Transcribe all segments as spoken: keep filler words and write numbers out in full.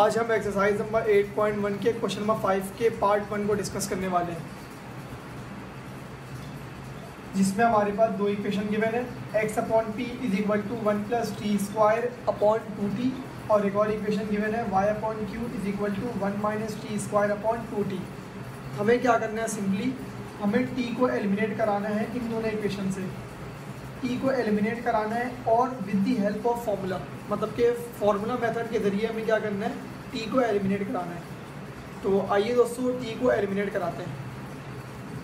आज हम exercise number आठ पॉइंट एक के क्वेश्चन नंबर पाँच के पार्ट वन को डिस्कस करने वाले हैं, जिसमें हमारे पास दो इक्वेशन गिवन है। X upon p is equal to one plus t square upon two t और एक और इक्वेशन गिवन है y upon q is equal to one minus t square upon two t. हमें क्या करना है, सिंपली हमें टी को एलिमिनेट कराना है इन दोनों इक्वेशन से, टी को एलिमिनेट कराना है और with the help of formula, मतलब कि फार्मूला मेथड के ज़रिए हमें क्या करना है, टी को एलिमिनेट कराना है। तो आइए दोस्तों टी को एलिमिनेट कराते हैं।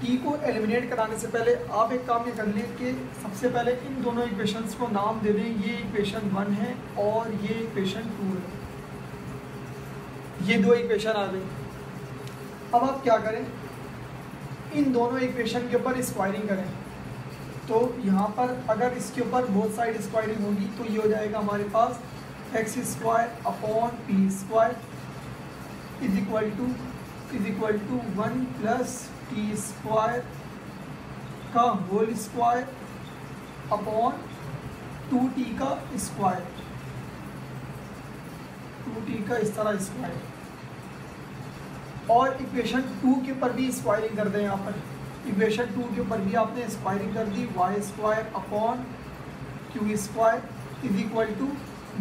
टी को एलिमिनेट कराने से पहले आप एक काम ये कर लें कि सबसे पहले इन दोनों इक्वेशंस को नाम दे दें। ये इक्वेशन वन है और ये इक्वेशन टू है, ये दो इक्वेशन आ गए। अब आप क्या करें, इन दोनों इक्वेशन के ऊपर स्क्वायरिंग करें। तो यहाँ पर अगर इसके ऊपर बोथ साइड स्क्वायरिंग होगी तो ये हो जाएगा हमारे पास x square upon p square is equal to is equal to one plus t square का whole square upon two t का स्क्वायर, टू टी का इस तरह स्क्वायर। और इक्वेशन टू के ऊपर भी स्क्वायरिंग कर दें। यहाँ पर इक्वेशन टू के ऊपर भी आपने स्क्वायरिंग कर दी, y square upon q square is equal to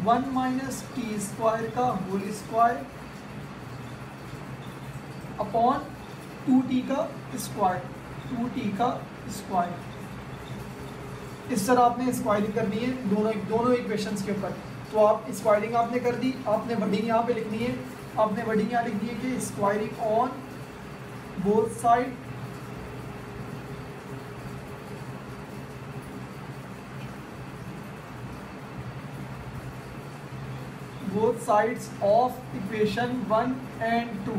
one minus t square का whole square upon two t का स्क्वायर, टू टी का स्क्वायर। इस तरह आपने स्क्वायरिंग करनी है दोनों दोनों इक्वेशंस के ऊपर। तो आप स्क्वायरिंग आपने कर दी, आपने वर्डिंग यहाँ पे लिखनी है, आपने वर्डिंग यहाँ लिखनी है कि squaring on both side both sides of equation one and two,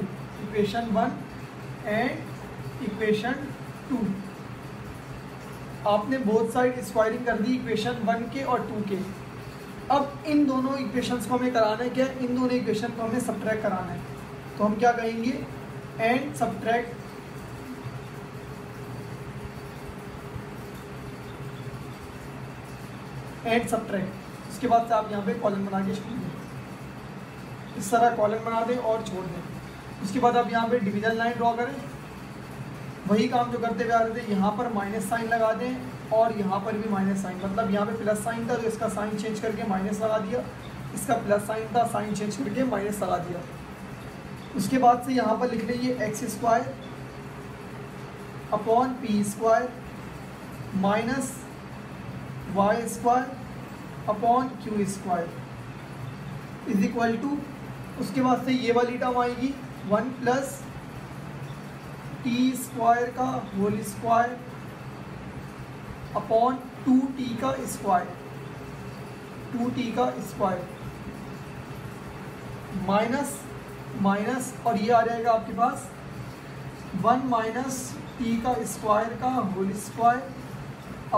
equation one and equation two. आपने both side स्क्वायरिंग कर दी equation वन के और टू के। अब इन दोनों equations को हमें कराना है क्या, इन दोनों equation को हमें subtract कराना है। तो हम क्या कहेंगे, and subtract and subtract। उसके बाद से आप यहाँ पे कॉलम बना के छोड़ दें, इस तरह कॉलम बना दें और छोड़ दें। उसके बाद आप यहाँ पे डिवीजन लाइन ड्रॉ करें, वही काम जो करते हुए आ रहे थे। यहाँ पर माइनस साइन लगा दें और यहाँ पर भी माइनस साइन, मतलब यहाँ पे प्लस साइन था तो इसका साइन चेंज करके माइनस लगा दिया, इसका प्लस साइन था साइन चेंज करके माइनस लगा दिया। उसके बाद से यहाँ पर लिख लेंगे x square upon p square minus y square upon q square is equal to, उसके बाद से ये वाली टर्म आएगी वन प्लस टी स्क्वायर का whole square upon two t का स्क्वायर, टू टी का स्क्वायर माइनस माइनस, और ये आ जाएगा आपके पास वन माइनस टी का स्क्वायर का whole square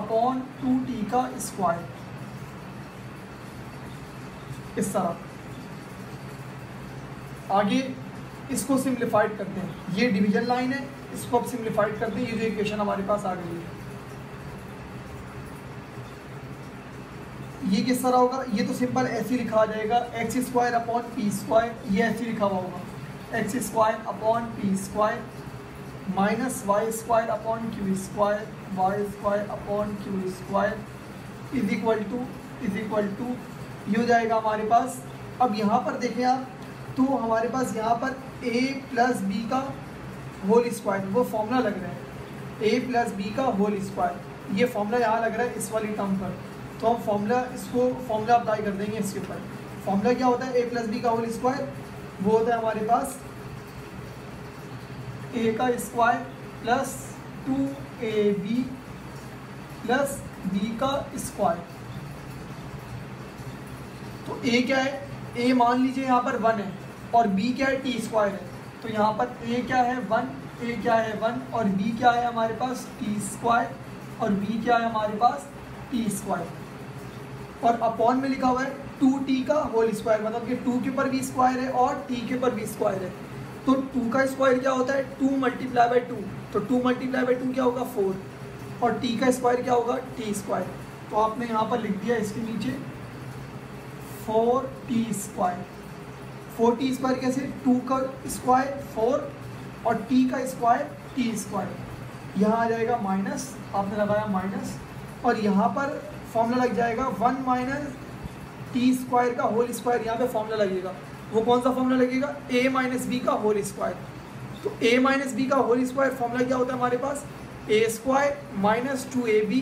upon two t का स्क्वायर। इस तरह आगे इसको सिम्प्लीफाइड करते हैं। ये डिवीजन लाइन है, इसको आप सिम्प्लीफाइड करते हैं, ये जो इक्वेशन हमारे पास आ गई है। ये किस तरह होगा, ये तो सिंपल ऐसे ही लिखा जाएगा x square upon p square, ये ऐसे ही लिखा हुआ होगा x square upon p square minus y square upon q square y square upon q square is equal to is equal to ये हो जाएगा हमारे पास। अब यहाँ पर देखें आप, तो हमारे पास यहाँ पर a प्लस बी का होल स्क्वायर, वो फॉर्मूला लग रहा है a प्लस बी का होल स्क्वायर, ये फॉर्मूला यहाँ लग रहा है इस वाली टर्म पर। तो हम फॉर्मूला इसको फॉर्मूला अप्लाई कर देंगे इसके ऊपर। फॉर्मूला क्या होता है, a प्लस बी का होल स्क्वायर, वो होता है हमारे पास a का square plus two a b plus b का स्क्वायर। तो a क्या है, a मान लीजिए यहाँ पर वन है और b क्या है टी स्क्वायर है। तो यहाँ पर a क्या है वन, a क्या है वन और b क्या है हमारे पास टी स्क्वायर और b क्या है हमारे पास टी स्क्वायर। और अपॉन में लिखा हुआ है टू टी का होल स्क्वायर, मतलब कि टू के ऊपर भी स्क्वायर है और t के ऊपर भी स्क्वायर है। तो टू का स्क्वायर क्या होता है, टू मल्टीप्लाई बाई टू, तो टू मल्टीप्लाई बाई टू क्या होगा फोर, और t का स्क्वायर क्या होगा टी स्क्वायर। तो आपने यहाँ पर लिख दिया इसके नीचे four t square, four t square कैसे, टू का स्क्वायर फोर और t का स्क्वायर t स्क्वायर, यहाँ आ जाएगा माइनस, आपने लगाया माइनस, और यहाँ पर फॉर्मूला लग जाएगा वन माइनस टी स्क्वायर का होल स्क्वायर, यहाँ पे फॉर्मूला लगेगा, वो कौन सा फॉर्मूला लगेगा, a माइनस बी का होल स्क्वायर। तो a माइनस बी का होल स्क्वायर फॉर्मूला क्या होता है हमारे पास, a square minus two a b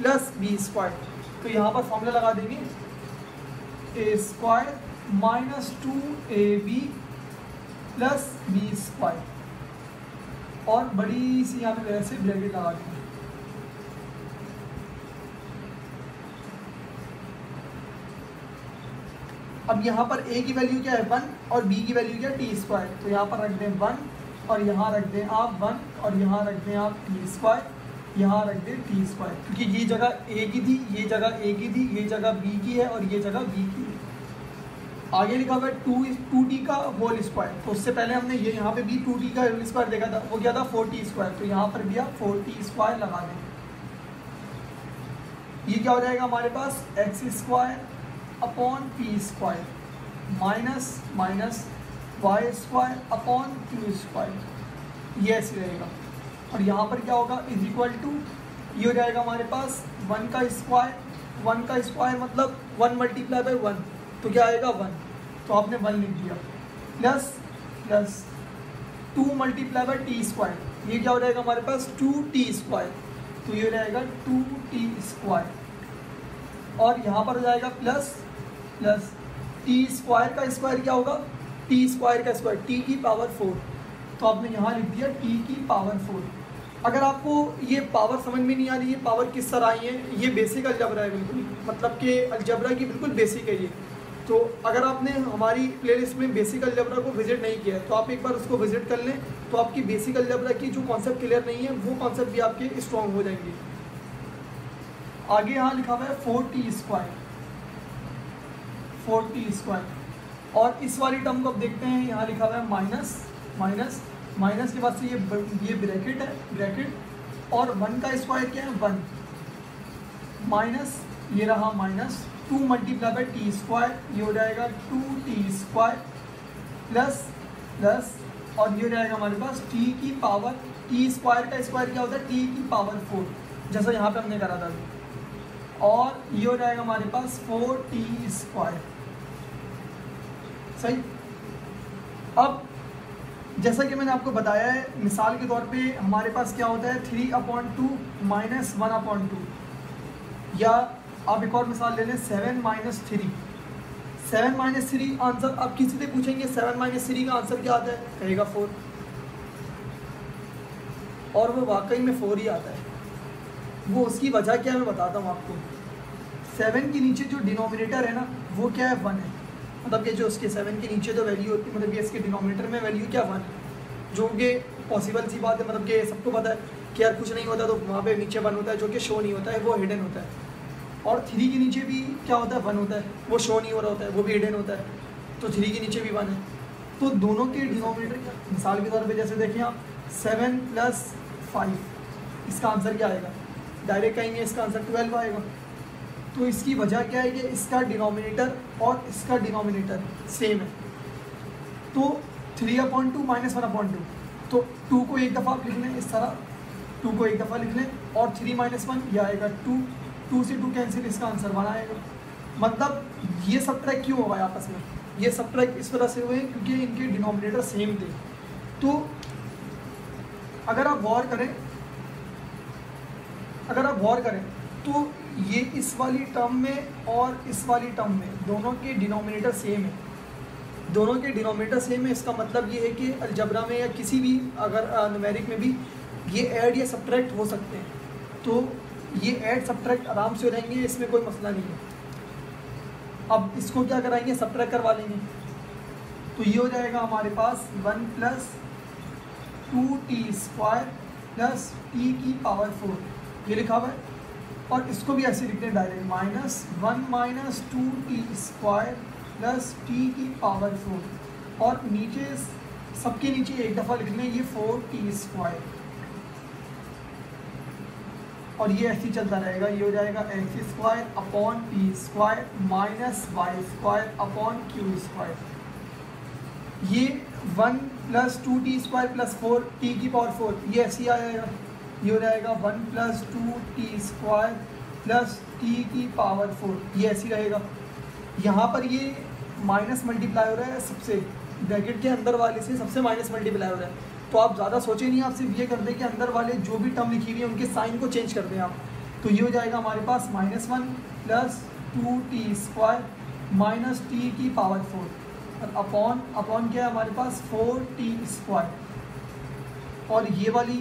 plus b square. तो यहाँ पर फॉर्मूला लगा देंगे a square minus two a b plus b square, और बड़ी सी यहाँ पे वैसे ब्रैकेट लगा देंगे। अब यहाँ पर a की वैल्यू क्या है वन और b की वैल्यू क्या है टी स्क्वायर, तो यहाँ पर रख दें वन और यहाँ रख दें आप वन और यहाँ रख दें आप टी स्क्वायर, यहाँ रख दें टी स्क्वायर, क्योंकि ये जगह a की थी, ये जगह a की थी, ये जगह b की है और ये जगह b की है। आगे लिखा हुआ है टू टू टी का होल स्क्वायर, तो उससे पहले हमने ये यहाँ पे भी टू टी का होल स्क्वायर देखा था, वो क्या था फोर टी स्क्वायर, तो यहाँ पर भी आप फोर टी स्क्वायर लगा दें। ये क्या हो जाएगा हमारे पास x square upon p square minus minus y square upon q square, ये ऐसे रहेगा। और यहाँ पर क्या होगा इज इक्वल टू, ये हो जाएगा हमारे पास वन का स्क्वायर, वन का स्क्वायर मतलब वन मल्टीप्लाई बाई वन, तो क्या आएगा वन, तो आपने वन लिख दिया, plus plus two multiply by t square, ये क्या हो जाएगा हमारे पास टू टी स्क्वायर, तो ये रहेगा टू टी स्क्वायर। और यहाँ पर हो जाएगा प्लस प्लस टी स्क्वायर का स्क्वायर, क्या होगा टी स्क्वायर का स्क्वायर, टी की पावर फोर, तो आपने यहाँ लिख दिया टी की पावर फोर। अगर आपको ये पावर समझ में नहीं आ रही है, पावर किस तरह आई है, ये बेसिक अलजबरा है बिल्कुल, मतलब कि अलजबरा की बिल्कुल बेसिक है ये। तो अगर आपने हमारी प्लेलिस्ट में बेसिक अलजबरा को विजिट नहीं किया है तो आप एक बार उसको विजिट कर लें, तो आपकी बेसिक अलजबरा की जो कॉन्सेप्ट क्लियर नहीं है वो कॉन्सेप्ट भी आपके स्ट्रॉन्ग हो जाएंगे। आगे यहाँ लिखा हुआ है four t square, four t square, और इस वाली टर्म को अब देखते हैं, यहाँ लिखा हुआ है माइनस माइनस माइनस के बाद से ये ये ब्रैकेट है ब्रैकेट, और वन का स्क्वायर क्या है वन, माइनस ये रहा minus two multiply by t square, ये हो जाएगा two t square, plus plus और ये हो जाएगा हमारे पास टी की पावर, टी स्क्वायर का स्क्वायर क्या होता है टी की पावर फोर, जैसा यहाँ पर हमने करा था, और ये हो जाएगा हमारे पास फोर टी स्क्वायर। सही। अब जैसा कि मैंने आपको बताया है, मिसाल के तौर पे हमारे पास क्या होता है three upon two minus one upon two, या आप एक और मिसाल ले लें seven minus three, seven minus three answer आप किसी से पूछेंगे सेवन माइनस थ्री का आंसर क्या आता है, कहेगा फोर, और वो वाकई में फोर ही आता है। वो उसकी वजह क्या है मैं बताता हूँ आपको, सेवन के नीचे जो डिनोमिनेटर है ना वो क्या है वन है, मतलब ये जो उसके सेवन के नीचे जो वैल्यू होती है, मतलब ये इसके डिनोमिनेटर में वैल्यू क्या वन है, जो कि पॉसिबल सी बात है, मतलब कि सबको पता है कि यार कुछ नहीं होता तो वहाँ पे नीचे वन होता है, जो कि शो नहीं होता है, वो हिडन होता है। और थ्री के नीचे भी क्या होता है वन होता है, वो शो नहीं हो रहा होता है, वो भी हिडन होता है, तो थ्री के नीचे भी वन है। तो दोनों के डिनोमिनेटर क्या, मिसाल के तौर पर जैसे देखें आप सेवन प्लस फाइव, इसका आंसर क्या आएगा, डायरेक्ट कहेंगे इसका आंसर ट्वेल्व आएगा। तो इसकी वजह क्या है कि इसका डिनोमिनेटर और इसका डिनोमिनेटर सेम है। तो three upon two minus one upon two, तो टू को एक दफ़ा आप लिख लें इस तरह, टू को एक दफ़ा लिख लें, और थ्री माइनस वन यह आएगा टू, टू से टू कैंसिल, इसका आंसर वन आएगा। मतलब ये सब ट्रैक क्यों हुआ आपस में, ये सब ट्रैक इस तरह से हुए क्योंकि इनके डिनोमिनेटर सेम थे। तो अगर आप गौर करें अगर आप गौर करें तो ये इस वाली टर्म में और इस वाली टर्म में दोनों के डिनोमिनेटर सेम है, दोनों के डिनोमिनेटर सेम है। इसका मतलब ये है कि अलजबरा में या किसी भी अगर न्यूमेरिक में भी ये ऐड या सब्ट्रैक्ट हो सकते हैं, तो ये ऐड सब्ट्रैक्ट आराम से हो जाएंगे, इसमें कोई मसला नहीं है। अब इसको क्या कराएंगे, सब्ट्रैक्ट करवा लेंगे, तो ये हो जाएगा हमारे पास one plus two t square plus t की पावर फोर, ये लिखा हुआ है। और इसको भी ऐसे लिखते हैं direct minus one minus two t square plus t की पावर फोर, और नीचे सबके नीचे एक दफ़ा लिख लें ये फोर टी स्क्वायर, और ये ऐसे चलता रहेगा। ये हो जाएगा x square upon p square minus y square upon q square, ये one plus two t square plus four t की पावर फोर, ये ऐसे ही आएगा, ये हो जाएगा one plus two t square plus t की पावर फोर, ये ऐसे ही रहेगा। यहाँ पर ये माइनस मल्टीप्लाई हो रहा है सबसे, ब्रैकेट के अंदर वाले से सबसे माइनस मल्टीप्लाई हो रहा है, तो आप ज़्यादा सोचे नहीं, आप सिर्फ ये कर दें कि अंदर वाले जो भी टर्म लिखी हुई है उनके साइन को चेंज कर दें आप, तो ये हो जाएगा हमारे पास minus one plus two t square minus t की पावर फोर और अपॉन अपॉन क्या है हमारे पास फोर टी स्क्वायर। और ये वाली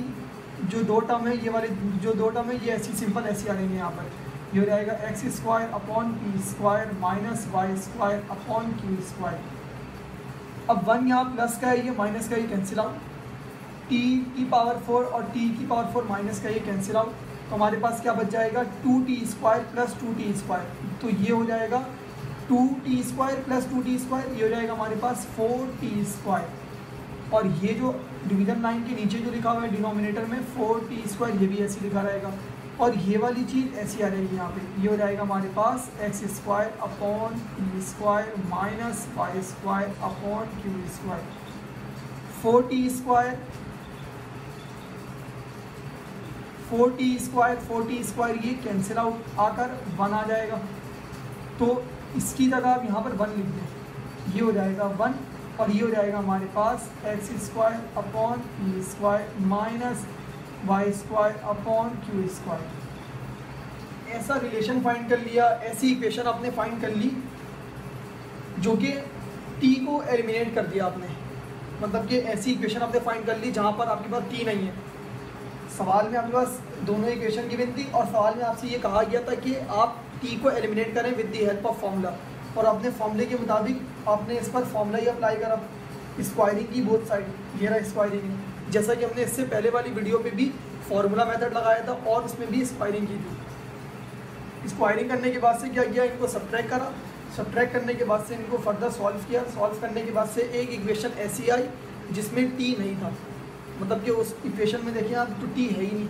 जो दो टर्म है, ये वाली जो दो टर्म है, ये ऐसी सिंपल ऐसी आ रही है यहाँ पर, ये हो जाएगा x square upon t square minus y square upon q square. अब वन यहाँ प्लस का है, ये माइनस का ही कैंसिल आउट, टी की पावर फोर और टी की पावर फोर माइनस का ये कैंसिल आउट, तो हमारे पास क्या बच जाएगा two t square plus two t square, तो ये हो जाएगा two t square plus two t square, ये हो जाएगा हमारे पास फोर टी स्क्वायर। और ये जो डिवीज़न लाइन के नीचे जो लिखा हुआ है डिनोमिनेटर में फोर टी स्क्वायर, ये भी ऐसी लिखा रहेगा। और ये वाली चीज़ ऐसी आ जाएगी यहाँ पर, ये हो जाएगा हमारे पास x square upon t square minus y square upon q square. Four t square four t square four t square ये कैंसिल आउट आकर वन आ जाएगा, तो इसकी जगह आप यहाँ पर वन लिख दें, ये हो जाएगा वन। और ये हो जाएगा हमारे पास x square upon p square minus y square upon q square. ऐसा रिलेशन फाइंड कर लिया, ऐसी इक्वेशन आपने फाइंड कर ली जो कि टी को एलिमिनेट कर दिया आपने, मतलब कि ऐसी इक्वेशन आपने फाइंड कर ली जहाँ पर आपके पास टी नहीं है। सवाल में आपके पास दोनों इक्वेशन गिवन थी और सवाल में आपसे ये कहा गया था कि आप टी को एलिमिनेट करें with the help of formula, और अपने फार्मूले के मुताबिक आपने इस पर फार्मूला ही अप्लाई करा, स्क्वायरिंग की बोथ साइड, ये रहा स्क्वायरिंग, जैसा कि हमने इससे पहले वाली वीडियो में भी फार्मूला मेथड लगाया था और उसमें भी स्क्वायरिंग की थी। स्क्वायरिंग करने के बाद से क्या किया, इनको सब्ट्रैक्ट करा, सब्ट्रैक्ट करने के बाद से इनको फर्दर सॉल्व किया, सॉल्व करने के बाद से एक इक्वेशन ऐसी आई जिसमें टी नहीं था, मतलब कि उस इक्वेशन में देखिए आप तो टी है ही नहीं,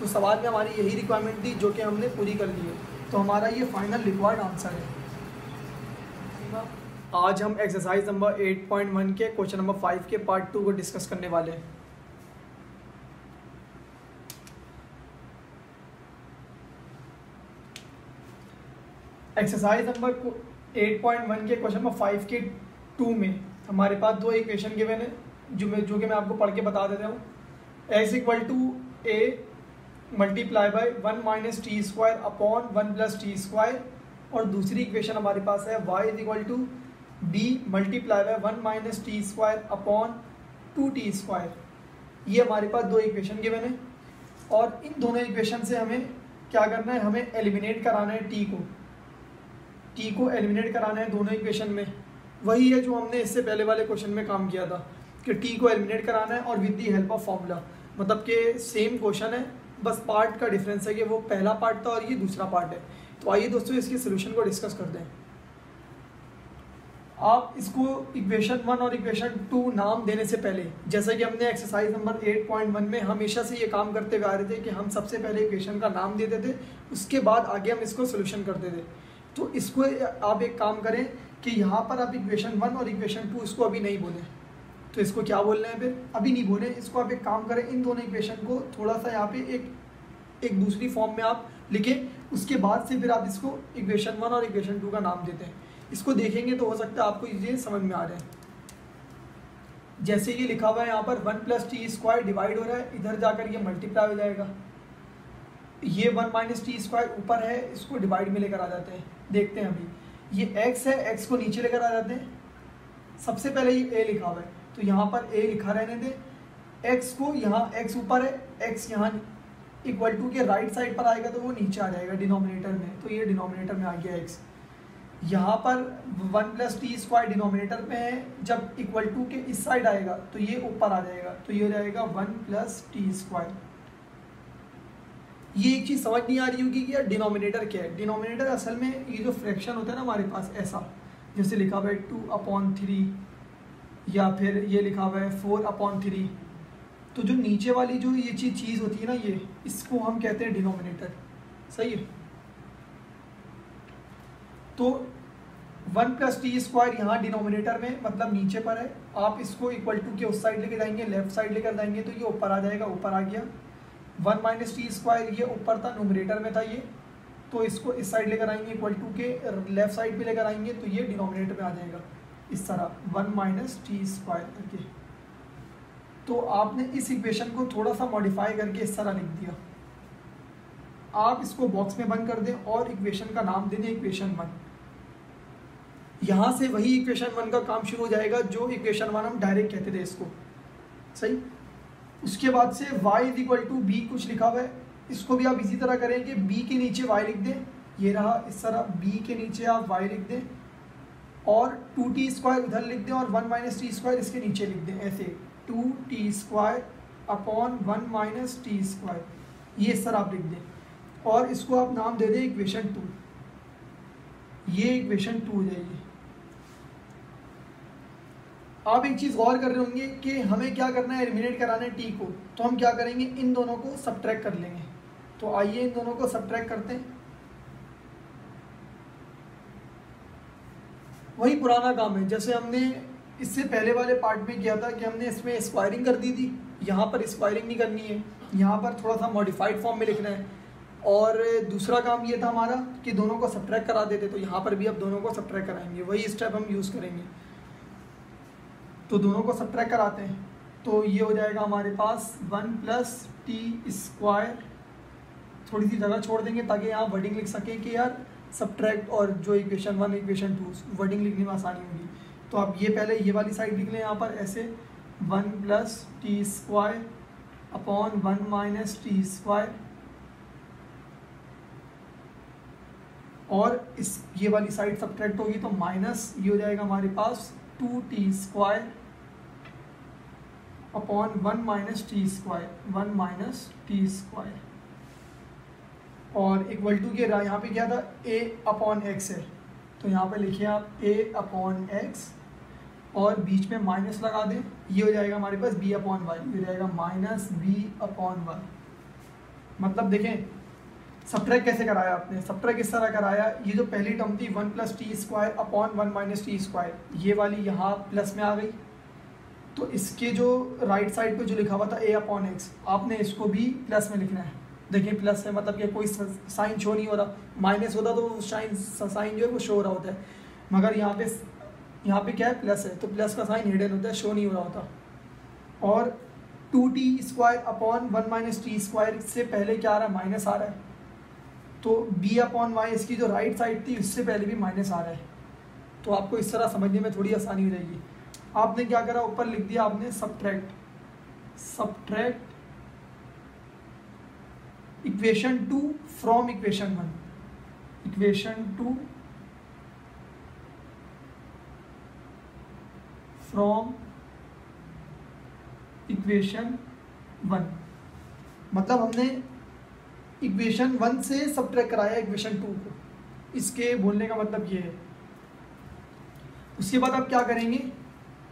तो सवाल में हमारी यही रिक्वायरमेंट थी जो कि हमने पूरी कर ली है, तो हमारा ये फाइनल रिक्वायर्ड आंसर है। आज हम एक्सरसाइज नंबर आठ पॉइंट वन के क्वेश्चन नंबर फाइव के पार्ट टू को डिस्कस करने वाले हैं। एक्सरसाइज नंबर आठ पॉइंट वन के क्वेश्चन नंबर फाइव के टू में हमारे पास दो इक्वेशन गिवन है जो मैं जो कि मैं आपको पढ़ के बता देता हूँ। X equal to a multiply by one minus t square upon one plus t square, और दूसरी इक्वेशन हमारे पास है y is equal to b multiply by one minus t square upon two t square. ये हमारे पास दो equation given है और इन दोनों इक्वेशन से हमें क्या करना है, हमें एलिमिनेट कराना है टी को, टी को एलिमिनेट कराना है दोनों इक्वेशन में, वही है जो हमने इससे पहले वाले क्वेश्चन में काम किया था कि टी को एलिमिनेट कराना है और with the help of formula, मतलब कि सेम क्वेश्चन है, बस पार्ट का डिफरेंस है कि वो पहला पार्ट था और ये दूसरा पार्ट है। तो आइए दोस्तों इसके सोल्यूशन को डिस्कस कर दें। आप इसको इक्वेशन वन और इक्वेशन टू नाम देने से पहले, जैसे कि हमने exercise number eight point one में हमेशा से ये काम करते हुए आ रहे थे कि हम सबसे पहले इक्वेशन का नाम देते थे, उसके बाद आगे हम इसको सोल्यूशन करते थे। तो इसको आप एक काम करें कि यहाँ पर आप इक्वेशन वन और इक्वेशन टू इसको अभी नहीं बोलें, तो इसको क्या बोलना है फिर, अभी नहीं बोले, इसको आप एक काम करें इन दोनों इक्वेशन को थोड़ा सा यहाँ पे एक एक दूसरी फॉर्म में आप लिखें, उसके बाद से फिर आप इसको इक्वेशन वन और इक्वेशन टू का नाम देते हैं। इसको देखेंगे तो हो सकता है आपको ये समझ में आ रहा है। जैसे ये लिखा हुआ है यहाँ पर one plus t square divide हो रहा है, इधर जाकर ये मल्टीप्लाई हो जाएगा, ये वन माइनस टी स्क्वायर ऊपर है, इसको डिवाइड में लेकर आ जाते हैं, देखते हैं अभी ये एक्स है, एक्स को नीचे लेकर आ जाते हैं, सबसे पहले ये ए लिखा हुआ है तो यहाँ पर a लिखा रहने दे, x को यहाँ x ऊपर है, x यहाँ इक्वल टू के राइट साइड पर आएगा तो वो नीचे आ जाएगा डिनोमिनेटर में, तो ये डिनोमिनेटर में आ गया x। यहाँ पर one plus t square denominator में है, जब इक्वल टू के इस साइड आएगा तो ये ऊपर आ जाएगा, तो ये हो जाएगा वन प्लस टी स्क्वायर। ये एक चीज़ समझ नहीं आ रही होगी कि यार डिनोमिनेटर क्या है। डिनोमिनेटर असल में ये जो फ्रैक्शन होता है ना हमारे पास ऐसा, जैसे लिखा हुआ है टू अपॉन थ्री, या फिर ये लिखा हुआ है फोर अपॉन थ्री, तो जो नीचे वाली जो ये चीज़ चीज़ होती है ना, ये इसको हम कहते हैं डिनोमिनेटर, सही है। तो वन प्लस टी स्क्वायर यहाँ डिनोमिनेटर में मतलब नीचे पर है, आप इसको इक्वल टू के उस साइड लेकर जाएंगे, लेफ्ट साइड लेकर जाएंगे तो ये ऊपर आ जाएगा, ऊपर आ गया। वन माइनस टी स्क्वायर ये ऊपर था, नोमिनेटर में था ये, तो इसको इस साइड लेकर आएंगे इक्वल टू के, लेफ्ट साइड पे लेकर आएंगे तो ये डिनोमिनेटर में आ जाएगा इस तरह वन माइनस टी स्क्वायर करके। तो आपने इस इक्वेशन को थोड़ा सा मॉडिफाई करके इस तरह लिख दिया। आप इसको बॉक्स में बंद कर दें और इक्वेशन का नाम दे दें इक्वेशन वन। यहाँ से वही इक्वेशन वन का काम शुरू हो जाएगा जो इक्वेशन वन हम डायरेक्ट कहते थे इसको, सही। उसके बाद से y is equal to b कुछ लिखा हुआ है, इसको भी आप इसी तरह करें कि b के नीचे y लिख दें, ये रहा इस तरह b के नीचे आप y लिख दें और टू टी स्क्वायर उधर लिख दें और वन माइनस टी स्क्वायर इसके नीचे लिख दें, ऐसे two t square upon one minus t square, ये इस तरह आप लिख दें और इसको आप नाम दे दें इक्वेशन टू, ये इक्वेशन टू हो जाएगी। आप एक चीज़ गौर कर रहे होंगे कि हमें क्या करना है, एलिमिनेट कराना है टी को, तो हम क्या करेंगे इन दोनों को सब्ट्रैक्ट कर लेंगे। तो आइए इन दोनों को सब्ट्रैक्ट करते हैं, वही पुराना काम है जैसे हमने इससे पहले वाले पार्ट में किया था कि हमने इसमें स्क्वायरिंग कर दी थी, यहाँ पर स्क्वायरिंग नहीं करनी है, यहाँ पर थोड़ा सा मॉडिफाइड फॉर्म में लिखना है। और दूसरा काम ये था हमारा कि दोनों को सब्ट्रैक्ट करा देते, तो यहाँ पर भी अब दोनों को सब्ट्रैक्ट कराएंगे, वही स्टेप हम यूज़ करेंगे। तो दोनों को सब्ट्रैक्ट कराते हैं तो ये हो जाएगा हमारे पास वन प्लस टी स्क्वायर, थोड़ी सी जगह छोड़ देंगे ताकि यहाँ वर्डिंग लिख सकें कि यार सब्ट्रैक्ट और जो equation one equation two wording लिखने में आसानी होगी। तो आप ये पहले ये वाली साइड लिख लें यहाँ पर ऐसे one plus t square upon one minus t square और इस ये वाली साइड सब्ट्रैक्ट होगी तो माइनस ये हो जाएगा हमारे पास two t square upon one minus t square one minus t square और इक्वल टू के यहाँ पे क्या था a अपॉन एक्स है, तो यहाँ पे लिखिए आप a अपॉन एक्स और बीच में माइनस लगा दें, ये हो जाएगा हमारे पास b अपॉन वाई, ये हो जाएगा माइनस बी अपॉन वाई। मतलब देखें सब्ट्रैक्ट कैसे कराया आपने, सब्ट्रैक्ट इस तरह कराया, ये जो पहली टर्म थी one plus t square upon one minus t square, ये वाली यहाँ प्लस में आ गई, तो इसके जो राइट साइड पे जो लिखा हुआ था ए अपॉन एक्स, आपने इसको भी प्लस में लिखना है। देखिए प्लस है मतलब कि कोई साइन शो नहीं हो रहा, माइनस होता तो वो साइन साइन जो है वो शो हो रहा होता है, मगर यहाँ पे यहाँ पे क्या है प्लस है, तो प्लस का साइन हिडन होता है, शो नहीं हो रहा होता। और two t square upon one minus t square से पहले क्या आ रहा है, माइनस आ रहा है, तो b अपॉन वाई इसकी जो राइट साइड थी उससे पहले भी माइनस आ रहा है। तो आपको इस तरह समझने में थोड़ी आसानी हो जाएगी। आपने क्या करा, ऊपर लिख दिया आपने subtract subtract equation two from equation one, equation two from equation one, मतलब हमने इक्वेशन वन से सब्ट्रैक्ट कराया इक्वेशन टू को, इसके बोलने का मतलब ये है। उसके बाद आप क्या करेंगे,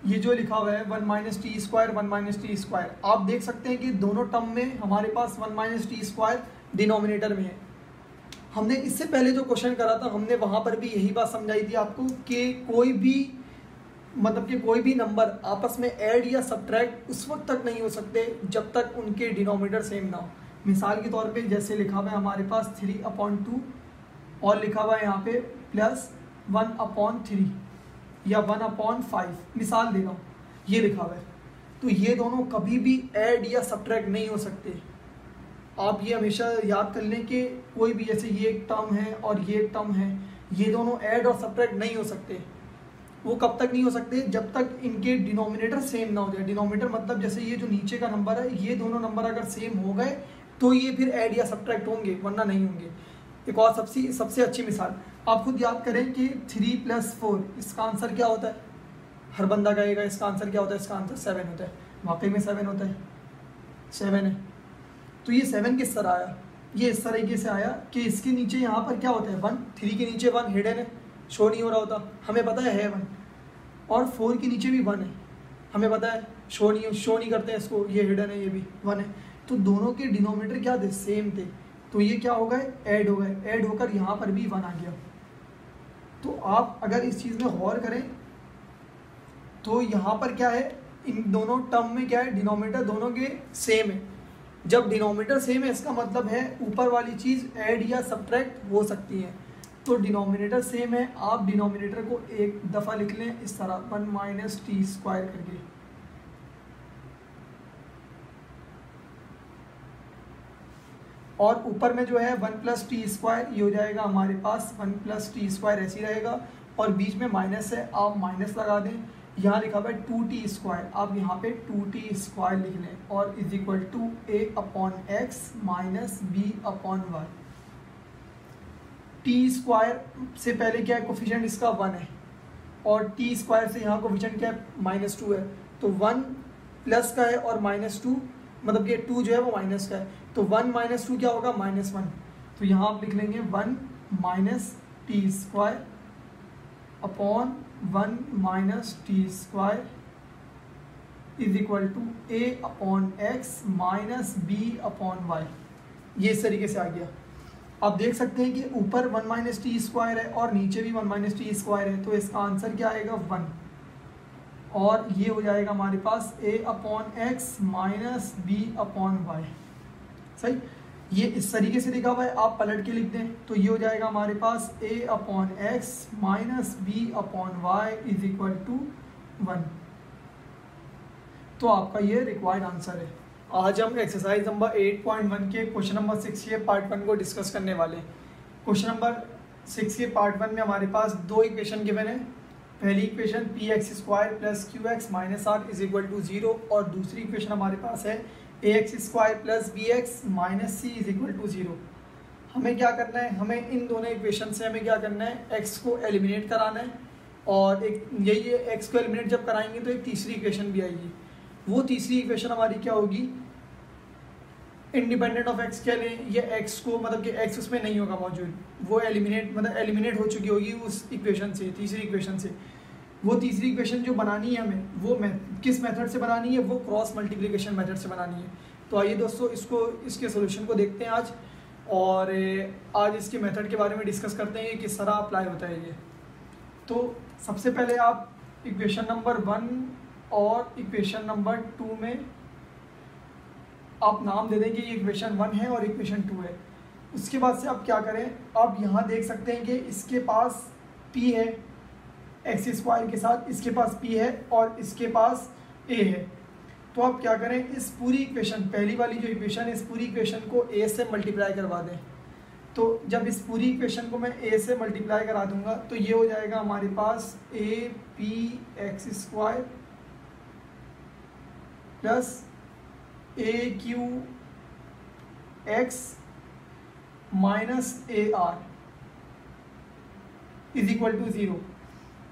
ये जो लिखा हुआ है one minus t square one minus t square, आप देख सकते हैं कि दोनों टर्म में हमारे पास one minus t square denominator में है। हमने इससे पहले जो क्वेश्चन करा था हमने वहाँ पर भी यही बात समझाई थी आपको कि कोई भी मतलब कि कोई भी नंबर आपस में ऐड या सब्ट्रैक्ट उस वक्त तक नहीं हो सकते जब तक उनके डिनोमिनेटर सेम ना हो। मिसाल के तौर पे जैसे लिखा हुआ है हमारे पास थ्री अपॉन टू और लिखा हुआ है यहाँ पे प्लस वन अपॉन थ्री या वन अपॉन फाइव, मिसाल दे रहा हूँ, ये लिखा हुआ है, तो ये दोनों कभी भी ऐड या सब्ट्रैक्ट नहीं हो सकते। आप ये हमेशा याद कर लें कि कोई भी जैसे ये एक टर्म है और ये एक टर्म है, ये दोनों ऐड और सब्ट्रैक्ट नहीं हो सकते। वो कब तक नहीं हो सकते, जब तक इनके डिनोमिनेटर सेम ना हो जाए। डिनोमिनेटर मतलब जैसे ये जो नीचे का नंबर है, ये दोनों नंबर अगर सेम हो गए तो ये फिर ऐड या सब्ट्रैक्ट होंगे, वरना नहीं होंगे। एक और सबसे सबसे अच्छी मिसाल आप खुद याद करें कि थ्री प्लस फोर, इसका आंसर क्या होता है, हर बंदा कहेगा इसका आंसर क्या होता है, इसका आंसर सेवन होता है, वाकई में सेवन होता है, सेवन है। तो ये सेवन किस तरह आया, ये इस तरीके से आया कि इसके नीचे यहाँ पर क्या होता है वन, थ्री के नीचे वन हिडन है, शो नहीं हो रहा होता, हमें पता है है वन, और फोर के नीचे भी वन है, हमें पता है शो नहीं शो नहीं करते इसको, ये हिडन है, ये भी वन है, तो दोनों के डिनोमिनेटर क्या थे, सेम थे, तो ये क्या हो गए ऐड हो गए, ऐड होकर यहाँ पर भी वन आ गया। तो आप अगर इस चीज़ में गौर करें तो यहाँ पर क्या है, इन दोनों टर्म में क्या है, डिनोमिनेटर दोनों के सेम है। जब डिनोमिनेटर सेम है इसका मतलब है ऊपर वाली चीज़ ऐड या सब्ट्रैक्ट हो सकती है। तो डिनोमिनेटर सेम है, आप डिनोमिनेटर को एक दफ़ा लिख लें इस तरह वन माइनस टी स्क्वायर करके। और ऊपर में जो है वन प्लस टी स्क्वायर ये हो जाएगा हमारे पास वन प्लस टी स्क्वायर ऐसी रहेगा, और बीच में माइनस है आप माइनस लगा दें। यहाँ लिखा हुआ है टू टी स्क्वायर, आप यहाँ पे टू टी स्क्वायर लिख लें और is equal to a upon x minus b upon y. T square से पहले क्या है, कोफिशिएंट इसका वन है, और टी स्क्वायर से यहाँ कोफिशिएंट क्या है माइनस टू है, तो वन प्लस का है और माइनस टू मतलब ये टू जो है वो माइनस का है, तो वन माइनस टू क्या होगा माइनस वन। तो यहाँ आप लिख लेंगे one minus t square upon one minus t square is equal to a upon x minus b upon y. ये इस तरीके से आ गया। आप देख सकते हैं कि ऊपर वन माइनस टी स्क्वायर है और नीचे भी वन माइनस टी स्क्वायर है, तो इसका आंसर क्या आएगा वन, और ये हो जाएगा हमारे पास a upon x minus b upon y. सही, ये इस तरीके से लिखा हुआ है, आप पलट के लिख दें तो ये हो जाएगा हमारे पास a upon x minus b upon y is equal to one. तो आपका ये रिक्वायर्ड आंसर है। आज हम एक्सरसाइज नंबर आठ पॉइंट वन के क्वेश्चन नंबर सिक्स के पार्ट वन को डिस्कस करने वाले हैं। क्वेश्चन नंबर सिक्स के पार्ट वन में हमारे पास दो इक्वेशन गिवन है। पहली equation p x square plus q x minus r is equal to zero, और दूसरी इक्वेशन हमारे पास है a x square plus b x minus c is equal to zero. हमें क्या करना है, हमें इन दोनों इक्वेशन से हमें क्या करना है, एक्स को एलिमिनेट कराना है, और एक यही है एक्स को एलिमिनेट जब कराएंगे तो एक तीसरी इक्वेशन भी आएगी। वो तीसरी इक्वेशन हमारी क्या होगी, इंडिपेंडेंट ऑफ एक्स क्या लें, ये एक्स को मतलब कि एक्स उसमें नहीं होगा मौजूद, वो एलिमिनेट मतलब एलिमिनेट हो चुकी होगी उस इक्वेशन से, तीसरी इक्वेशन से। वो तीसरी इक्वेशन जो बनानी है हमें वो मे किस मेथड से बनानी है, वो क्रॉस मल्टीप्लिकेशन मेथड से बनानी है। तो आइए दोस्तों इसको इसके सोल्यूशन को देखते हैं आज, और आज इसके मेथड के बारे में डिस्कस करते हैं कि किस तरह अप्लाई होता है ये। तो सबसे पहले आप इक्वेशन नंबर वन और इक्वेशन नंबर टू में आप नाम दे दें कि ये इक्वेशन वन है और इक्वेशन टू है। उसके बाद से आप क्या करें, आप यहाँ देख सकते हैं कि इसके पास पी है एक्स स्क्वायर के साथ, इसके पास पी है और इसके पास ए है। तो आप क्या करें, इस पूरी इक्वेशन पहली वाली जो इक्वेशन है इस पूरी इक्वेशन को ए से मल्टीप्लाई करवा दें। तो जब इस पूरी इक्वेशन को मैं ए से मल्टीप्लाई करा दूँगा तो ये हो जाएगा हमारे पास a p x square plus a q x minus a r is equal to zero.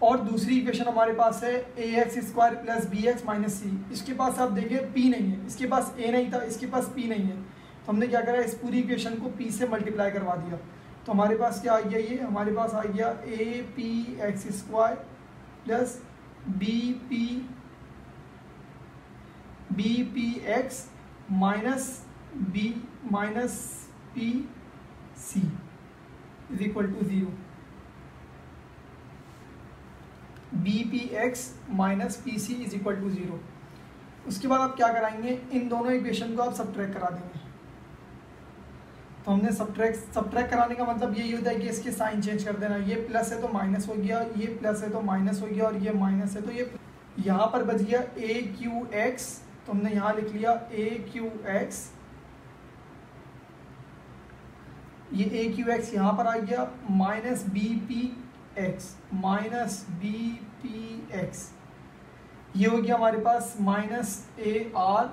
और दूसरी इक्वेशन हमारे पास है a x square plus b x minus c. इसके पास आप देखिए पी नहीं है, इसके पास ए नहीं था, इसके पास पी नहीं है, तो हमने क्या करा इस पूरी इक्वेशन को पी से मल्टीप्लाई करवा दिया। तो हमारे पास क्या आ गया, ये हमारे पास आ गया a p x square plus b p b p x minus b minus p c is equal to zero. B p x minus p c is equal to zero. उसके बाद आप क्या कराएंगे, इन दोनों इक्वेशन को आप सब्ट्रैक्ट करा देंगे। तो हमने सब्ट्रैक्ट सब्ट्रैक्ट कराने का मतलब यही होता है कि इसके साइन चेंज कर देना, ये प्लस है तो माइनस हो गया, ये प्लस है तो माइनस हो गया, और ये माइनस है तो ये। यहाँ पर बच गया ए क्यू एक्स, तो हमने यहाँ लिख लिया ए क्यू एक्स, ये ए क्यू एक्स यहाँ पर आ गया minus b p x minus b p x, ये हो गया हमारे पास माइनस ए आर,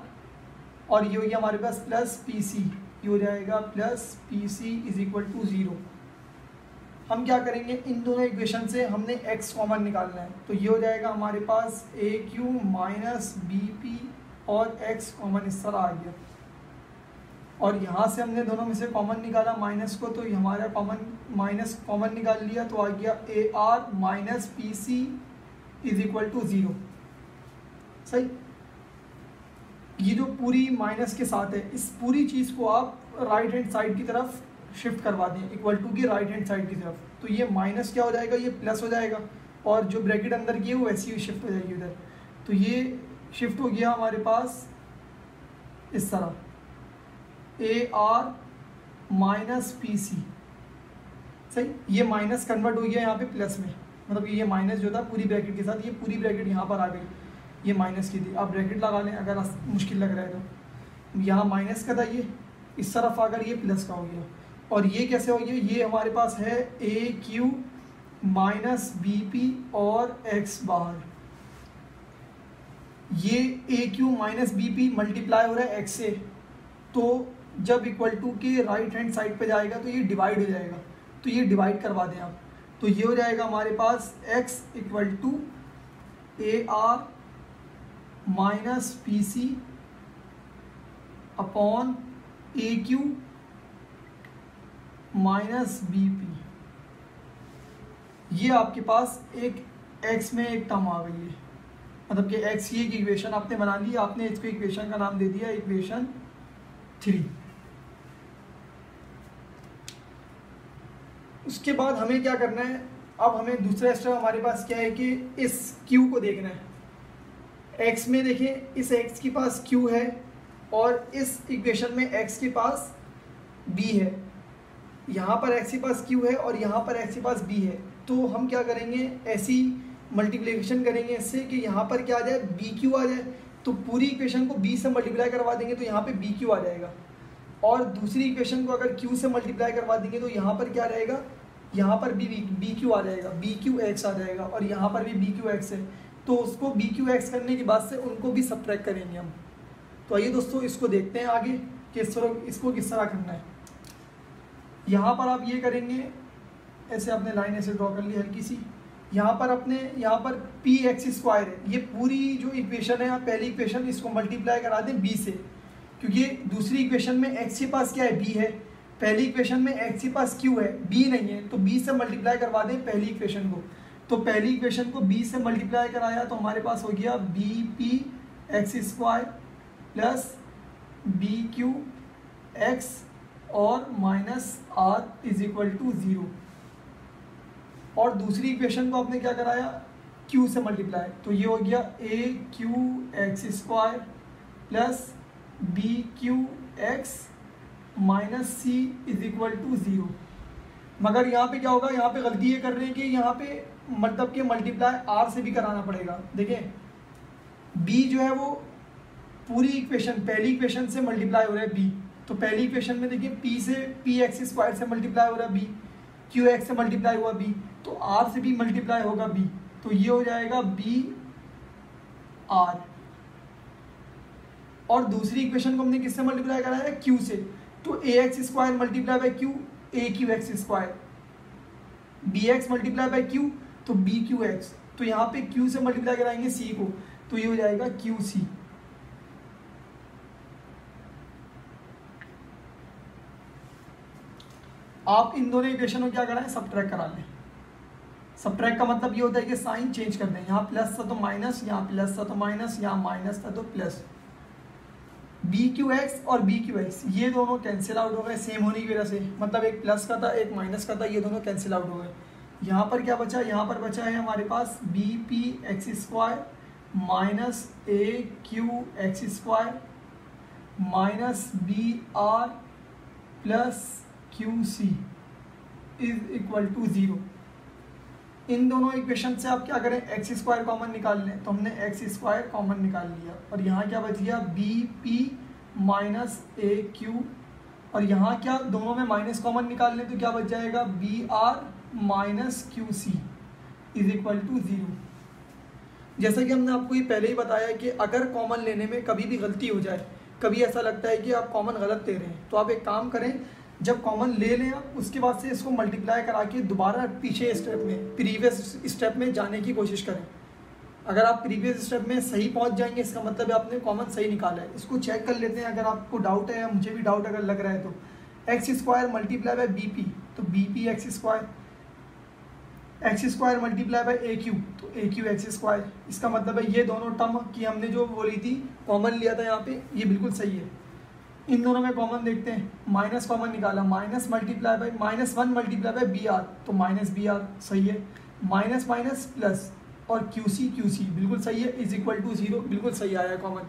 और ये हो गया हमारे पास प्लस पी सी, ये हो जाएगा plus p c is equal to zero. हम क्या करेंगे, इन दोनों इक्वेशन से हमने एक्स कॉमन निकालना है, तो ये हो जाएगा हमारे पास a q minus b p और x कॉमन इस तरह आ गया। और यहाँ से हमने दोनों में से कॉमन निकाला माइनस को, तो हमारा कॉमन माइनस कॉमन निकाल लिया, तो आ गया a r minus p c is equal to zero. सही, ये जो पूरी माइनस के साथ है इस पूरी चीज़ को आप राइट हैंड साइड की तरफ शिफ्ट करवा दें इक्वल टू की राइट हैंड साइड की तरफ, तो ये माइनस क्या हो जाएगा, ये प्लस हो जाएगा और जो ब्रैकेट अंदर की है वो वैसी ही शिफ्ट हो जाएगी उधर। तो ये शिफ्ट हो गया हमारे पास इस तरह a r minus p c, सही। ये माइनस कन्वर्ट हो गया यहाँ पे प्लस में, मतलब ये माइनस जो था पूरी ब्रैकेट के साथ, ये पूरी ब्रैकेट यहाँ पर आ गई, ये माइनस की थी। आप ब्रैकेट लगा लें अगर मुश्किल लग रहा है तो, यहाँ माइनस का था ये, इस तरफ आकर ये प्लस का हो गया। और ये कैसे हो गया, ये हमारे पास है a q minus b p और एक्स बार। ये a q minus b p multiply हो रहा है एक्स से, तो जब इक्वल टू के राइट हैंड साइड पे जाएगा तो ये डिवाइड हो जाएगा, तो ये डिवाइड करवा दें आप, तो ये हो जाएगा हमारे पास x equal to a r minus p c upon a q minus b p. ये आपके पास एक x में एक टर्म आ गई है, मतलब कि x की एक इक्वेशन आपने बना ली, आपने इसको इक्वेशन का नाम दे दिया इक्वेशन थ्री। उसके बाद हमें क्या करना है, अब हमें दूसरा स्टेप हमारे पास क्या है कि इस q को देखना है। x में देखें, इस x के पास q है और इस इक्वेशन में x के पास b है, यहाँ पर x के पास q है और यहाँ पर x के पास b है। तो हम क्या करेंगे, ऐसी मल्टीप्लिकेशन करेंगे इससे कि यहाँ पर क्या आ जाए, बी क्यू आ जाए, तो पूरी इक्वेशन को b से मल्टीप्लाई करवा देंगे तो यहाँ पे बी क्यू आ जाएगा। और दूसरी इक्वेशन को अगर q से मल्टीप्लाई करवा देंगे तो यहाँ पर क्या रहेगा, यहाँ पर भी बी क्यू आ जाएगा, बी क्यू एक्स आ जाएगा और यहाँ पर भी बी क्यू एक्स है, तो उसको बी क्यू एक्स करने के बाद से उनको भी सब्ट्रैक्ट करेंगे हम। तो आइए दोस्तों इसको देखते हैं आगे कि इस तरह इसको किस तरह करना है। यहाँ पर आप ये करेंगे, ऐसे आपने लाइन ऐसे ड्रॉ कर ली हल्की सी, यहाँ पर अपने यहाँ पर पी एक्स स्क्वायर है, ये पूरी जो इक्वेशन है पहली इक्वेशन इसको मल्टीप्लाई करा दें बी से, क्योंकि दूसरी इक्वेशन में एक्स के पास क्या है, बी है, पहली इक्वेशन में एक्स के पास क्यू है, बी नहीं है, तो बी से मल्टीप्लाई करवा दें पहली इक्वेशन को। तो पहली इक्वेशन को बी से मल्टीप्लाई कराया तो हमारे पास हो गया b p x square plus b q x और minus r is equal to zero. और दूसरी इक्वेशन को आपने क्या कराया, q से मल्टीप्लाई, तो ये हो गया a q x square plus b q x minus c is equal to zero. मगर यहाँ पे क्या होगा, यहाँ पे गलती ये कर रहे हैं कि यहाँ पे मतलब के मल्टीप्लाई r से भी कराना पड़ेगा। देखें b जो है वो पूरी इक्वेशन पहली इक्वेशन से मल्टीप्लाई हो रहा है b, तो पहली इक्वेशन में देखिए p से पी एक्स स्क्वायर से मल्टीप्लाई हो रहा है b, क्यू एक्स से मल्टीप्लाई हुआ b, तो r से भी मल्टीप्लाई होगा b, तो ये हो जाएगा b r। और दूसरी इक्वेशन को हमने किससे मल्टीप्लाई कराया है, q से, तो a x square multiply by q a q x square, b x multiply by q तो बी क्यू एक्स, तो यहाँ पे q से मल्टीप्लाई कराएंगे c को, तो ये हो जाएगा क्यू सी। आप इन दोनों इक्वेशन को क्या कराएं, सब्ट्रैक्ट करा लें। सब्ट्रैक्ट का मतलब ये होता है कि साइन चेंज कर दें, यहाँ प्लस था तो माइनस, यहाँ प्लस था तो माइनस, यहाँ माइनस था तो प्लस। बी क्यू एक्स और बी क्यू एक्स ये दोनों कैंसिल आउट हो गए सेम होने की वजह से, मतलब एक प्लस का था एक माइनस का था, ये दोनों कैंसिल आउट हो गए। यहाँ पर क्या बचा, यहाँ पर बचा है हमारे पास b p x square minus a q x square minus b r plus q c is equal to zero. इन दोनों इक्वेशन से आप क्या करें, एक्स स्क्वायर कॉमन निकाल लें, तो हमने एक्स स्क्वायर कॉमन निकाल लिया और यहाँ क्या बच गया b p minus a q, और यहाँ क्या दोनों में माइनस कॉमन निकाल लें तो क्या बच जाएगा b r minus q c is equal to zero. जैसा कि हमने आपको ये पहले ही बताया कि अगर कॉमन लेने में कभी भी गलती हो जाए, कभी ऐसा लगता है कि आप कॉमन गलत दे रहे हैं, तो आप एक काम करें, जब कॉमन ले लें आप उसके बाद से इसको मल्टीप्लाई करा के दोबारा पीछे स्टेप में प्रीवियस स्टेप में जाने की कोशिश करें। अगर आप प्रीवियस स्टेप में सही पहुंच जाएंगे इसका मतलब है आपने कॉमन सही निकाला है। इसको चेक कर लेते हैं, अगर आपको डाउट है, मुझे भी डाउट अगर लग रहा है तो x square multiply by b p तो b p x square, x square multiply by a q तो ए क्यू एक्स स्क्वायर, इसका मतलब है ये दोनों टर्म की हमने जो बोली थी कॉमन लिया था यहाँ पे, ये बिल्कुल सही है। इन दोनों में कॉमन देखते हैं, माइनस कॉमन निकाला, minus multiply by minus one multiply by b r, तो माइनस बी आर सही है, माइनस माइनस प्लस और क्यू सी क्यू सी बिल्कुल सही है, इज इक्वल टू जीरो बिल्कुल सही आया कॉमन।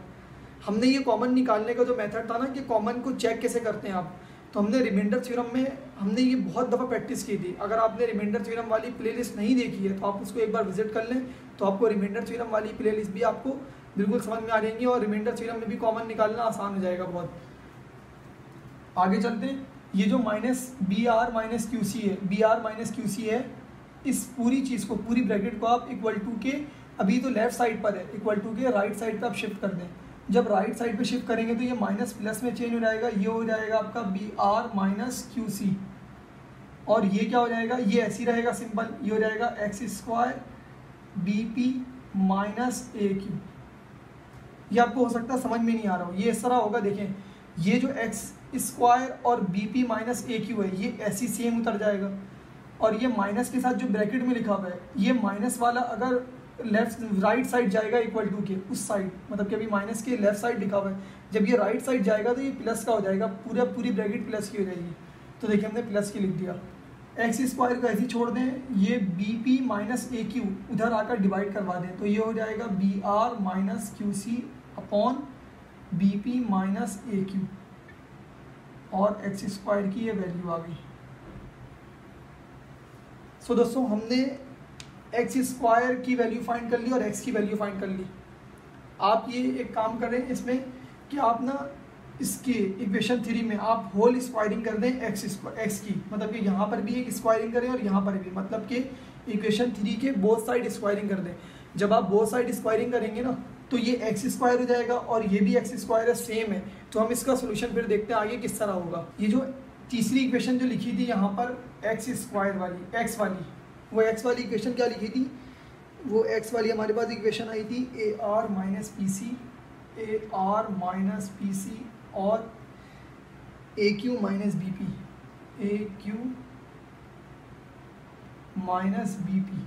हमने ये कॉमन निकालने का जो मेथड था ना कि कॉमन को चेक कैसे करते हैं आप, तो हमने रिमाइंडर थ्योरम में हमने ये बहुत दफ़ा प्रैक्टिस की थी। अगर आपने रिमाइंडर थ्योरम वाली प्लेलिस्ट नहीं देखी है तो आप उसको एक बार विजिट कर लें, तो आपको रिमाइंडर थ्योरम वाली प्लेलिस्ट भी आपको बिल्कुल समझ में आ जाएंगी और रिमाइंडर थ्योरम में भी कॉमन निकालना आसान हो जाएगा बहुत। आगे चलते हैं, ये जो minus b r minus q c है, b r minus q c है, इस पूरी चीज़ को पूरी ब्रैकेट को आप इक्वल टू के, अभी तो लेफ्ट साइड पर है, इक्वल टू के राइट साइड पर आप शिफ्ट कर दें। जब राइट साइड पे शिफ्ट करेंगे तो ये माइनस प्लस में चेंज हो जाएगा, ये हो जाएगा आपका b r minus q c, और ये क्या हो जाएगा, ये ऐसे ही रहेगा सिंपल, ये हो जाएगा x square b p minus a q. ये आपको हो सकता है समझ में नहीं आ रहा हो, ये इस तरह होगा, देखें ये जो एक्स स्क्वायर और b p minus a q है ये ऐसी सेम उतर जाएगा, और ये माइनस के साथ जो ब्रैकेट में लिखा हुआ है ये माइनस वाला अगर लेफ्ट राइट साइड जाएगा इक्वल टू के उस साइड, मतलब कि अभी माइनस के लेफ्ट साइड लिखा हुआ है, जब ये राइट साइड जाएगा तो ये प्लस का हो जाएगा, पूरा पूरी ब्रैकेट प्लस की हो जाएगी। तो देखिए हमने प्लस की लिख दिया, एक्स स्क्वायर को ऐसे ही छोड़ दें, ये b p minus a q उधर आकर डिवाइड करवा दें, तो ये हो जाएगा b r minus q c upon b p minus a q, और एक्स स्क्वायर की ये वैल्यू आ गई। सो दोस्तों हमने एक्स स्क्वायर की वैल्यू फाइंड कर ली और एक्स की वैल्यू फाइंड कर ली। आप ये एक काम करें इसमें कि आप ना इसके इक्वेशन थ्री में आप होल स्क्वायरिंग कर दें एक्स स्क्वायर एक्स की, मतलब कि यहाँ पर भी एक स्क्वायरिंग करें और यहाँ पर भी, मतलब कि इक्वेशन थ्री के बोथ साइड स्क्वायरिंग कर दें। जब आप बोथ साइड स्क्वायरिंग करेंगे ना तो ये एक्स स्क्वायर हो जाएगा और ये भी एक्स स्क्वायर है, सेम है, तो हम इसका सोल्यूशन फिर देखते हैं आगे किस तरह होगा। ये जो तीसरी इक्वेशन जो लिखी थी यहाँ पर एक्स स्क्वायर वाली एक्स वाली वो एक्स वाली इक्वेशन क्या लिखी थी, वो एक्स वाली हमारे पास इक्वेशन आई थी a r minus p c, a r minus p c और a q minus b p, a q minus b p,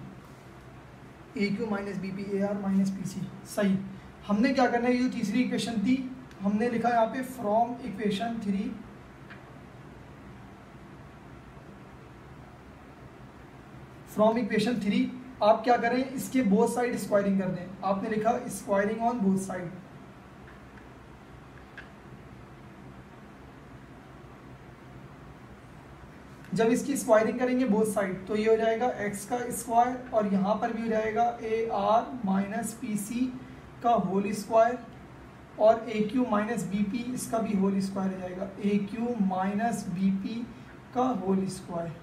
a q minus b p, a r minus p c सही। हमने क्या करना है, ये तीसरी इक्वेशन थी, हमने लिखा यहाँ पे from equation three from equation three आप क्या करें इसके बोथ साइड स्क्वायरिंग कर दें। आपने लिखा स्क्वायरिंग ऑन बोथ साइड, जब इसकी स्क्वायरिंग करेंगे बोथ साइड तो ये हो जाएगा एक्स का स्क्वायर और यहाँ पर भी हो जाएगा a r minus p c का होल स्क्वायर और a q minus b p इसका भी होल स्क्वायर हो जाएगा, a q minus b p का होल स्क्वायर।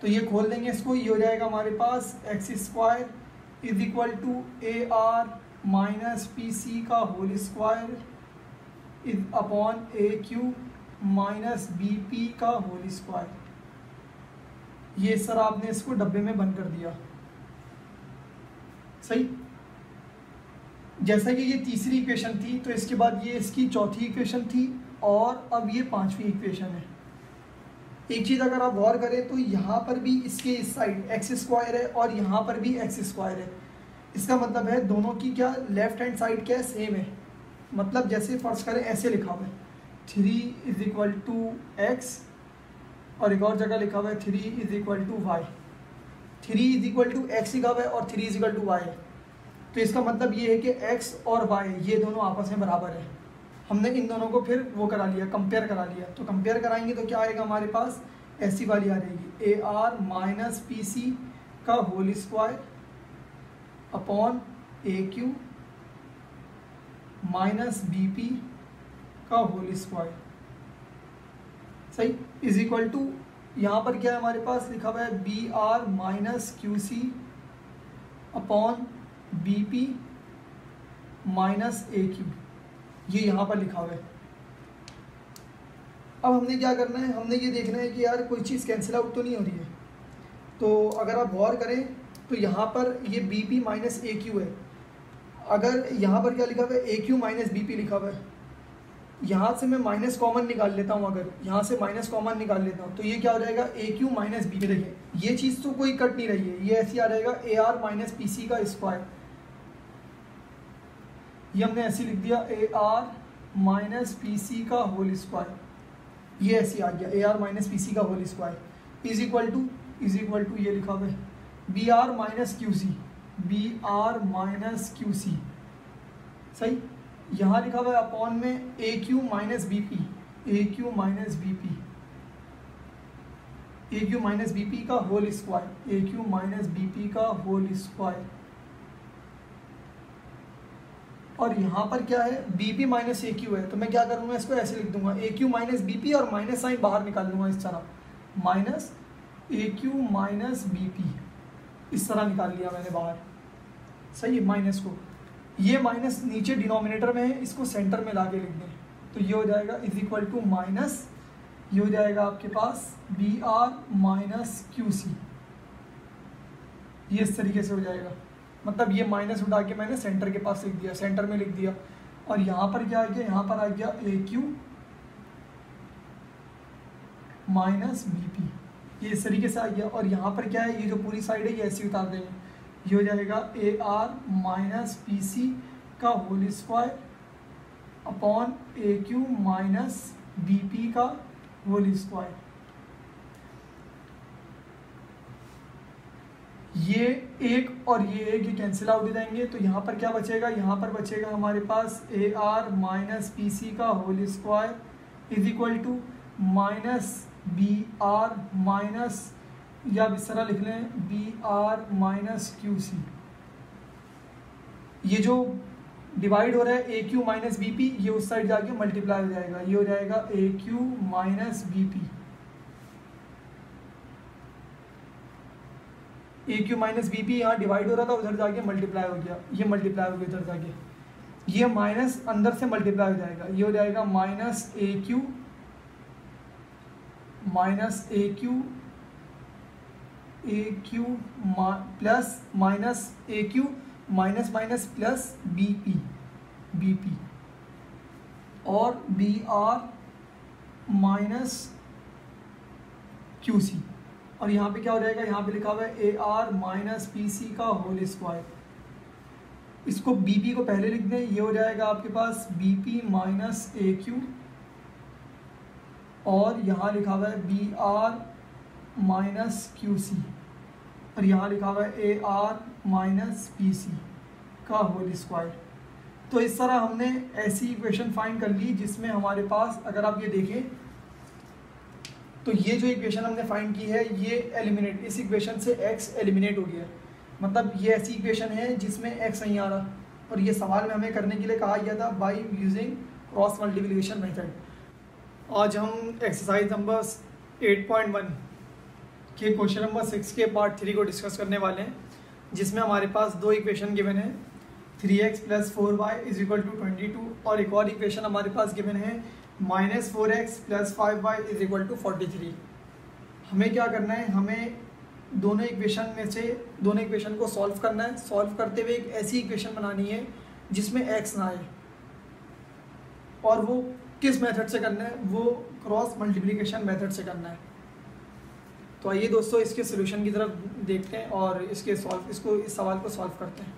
तो ये खोल देंगे इसको, ये हो जाएगा हमारे पास x square is equal to a r minus p c का whole square is upon a q minus b p का होल स्क्वायर। ये सर आपने इसको डब्बे में बंद कर दिया सही। जैसा कि ये तीसरी इक्वेशन थी तो इसके बाद ये इसकी चौथी इक्वेशन थी और अब ये पांचवी इक्वेशन है। एक चीज़ अगर आप गौर करें तो यहाँ पर भी इसके इस साइड एक्स स्क्वायर है और यहाँ पर भी एक्स स्क्वायर है, इसका मतलब है दोनों की क्या लेफ्ट हैंड साइड क्या है सेम है, मतलब जैसे फर्स्ट करें ऐसे लिखा हुआ है three is equal to x और एक और जगह लिखा हुआ है three is equal to y, three is equal to x लिखा हुआ है और three is equal to y है, तो इसका मतलब ये है कि एक्स और वाई ये दोनों आपस में बराबर है। हमने इन दोनों को फिर वो करा लिया कंपेयर करा लिया, तो कंपेयर कराएंगे तो क्या आएगा हमारे पास ऐसी वाली आ जाएगी a r minus p c का whole square upon a q minus b p का होल स्क्वायर सही इज इक्वल टू यहाँ पर क्या है हमारे पास लिखा हुआ है b r minus q c upon b p minus a q, ये यहाँ पर लिखा हुआ है। अब हमने क्या करना है, हमने ये देखना है कि यार कोई चीज़ कैंसिल आउट तो नहीं हो रही है, तो अगर आप गौर करें तो यहाँ पर ये b p minus a q है, अगर यहाँ पर क्या लिखा हुआ है a q minus b p लिखा हुआ है, यहाँ से मैं माइनस कॉमन निकाल लेता हूँ, अगर यहाँ से माइनस कॉमन निकाल लेता हूँ तो ये क्या हो जाएगा a q minus b p. देखिए ये चीज़ तो कोई कट नहीं रही है, ये ऐसी आ जाएगा a r minus p c का स्क्वायर, ये हमने ऐसे लिख दिया a r minus p c का होल स्क्वायर, ये ऐसी आ गया a r minus p c का whole square is equal to is equal to ये लिखा हुआ है b r minus q c, b r minus q c सही, यहाँ लिखा हुआ है अपॉन में a q minus b p, a q minus b p, a q minus b p का whole square, a q minus b p का whole square. और यहाँ पर क्या है b p minus a q है, तो मैं क्या करूँगा इसको ऐसे लिख दूंगा a q minus b p और माइनस साइन बाहर निकाल लूँगा इस तरह, minus a q minus b p इस तरह निकाल लिया मैंने बाहर, सही है। माइनस को ये माइनस नीचे डिनोमिनेटर में है, इसको सेंटर में ला के लिख दें तो ये हो जाएगा इज इक्वल टू माइनस, ये हो जाएगा आपके पास b r minus q c, ये इस तरीके से हो जाएगा। मतलब ये माइनस उठा के मैंने सेंटर के पास लिख दिया, सेंटर में लिख दिया। और यहाँ पर क्या आ गया, यहाँ पर आ गया a q minus b p, ये इस तरीके से आ गया। और यहाँ पर क्या है ये जो पूरी साइड है ये ऐसी उतार देंगे, ये हो जाएगा a r minus p c का whole square upon a q minus b p का होल स्क्वायर। ये एक और ये एक ये कैंसिल आउट हो जाएंगे, तो यहाँ पर क्या बचेगा, यहाँ पर बचेगा हमारे पास a r minus p c का whole square is equal to minus b r minus, या आप इस तरह लिख लें b r minus q c. ये जो डिवाइड हो रहा है a q minus b p ये उस साइड जाके मल्टीप्लाई हो जाएगा, ये हो जाएगा a q minus b p, a q minus b p यहाँ डिवाइड हो रहा था उधर जाके मल्टीप्लाई हो गया, ये मल्टीप्लाई हो गया इधर जाके, ये माइनस अंदर से मल्टीप्लाई हो जाएगा, ये हो जाएगा minus a q minus a q a q plus minus a q minus minus plus b p, b p और b r minus q c. और यहाँ पे क्या हो जाएगा, यहाँ पे लिखा हुआ है a r minus p c का होल स्क्वायर, इसको बी पी को पहले लिख दें, ये हो जाएगा आपके पास b p minus a q और यहाँ लिखा हुआ है b r minus q c और यहाँ लिखा हुआ है a r minus p c का होल स्क्वायर। तो इस तरह हमने ऐसी इक्वेशन फाइंड कर ली जिसमें हमारे पास, अगर आप ये देखें तो ये जो इक्वेशन हमने फाइंड की है ये एलिमिनेट, इस इक्वेशन से एक्स एलिमिनेट हो गया, मतलब ये ऐसी इक्वेशन है जिसमें एक्स नहीं आ रहा। और ये सवाल में हमें करने के लिए कहा गया था by using cross multiplication method. आज हम exercise number eight point one के क्वेश्चन नंबर सिक्स के पार्ट थ्री को डिस्कस करने वाले हैं, जिसमें हमारे पास दो इक्वेशन गिवन है, three x plus four y is equal to twenty two और एक और इक्वेशन हमारे पास गिवन है minus four x plus five y is equal to forty three. हमें क्या करना है, हमें दोनों इक्वेशन में से दोनों इक्वेशन को सॉल्व करना है। सॉल्व करते हुए एक ऐसी इक्वेशन बनानी है जिसमें एक्स ना आए, और वो किस मेथड से करना है, वो क्रॉस मल्टीप्लिकेशन मेथड से करना है। तो आइए दोस्तों इसके सोल्यूशन की तरफ देखते हैं और इसके सॉल्व इसको इस सवाल को सॉल्व करते हैं।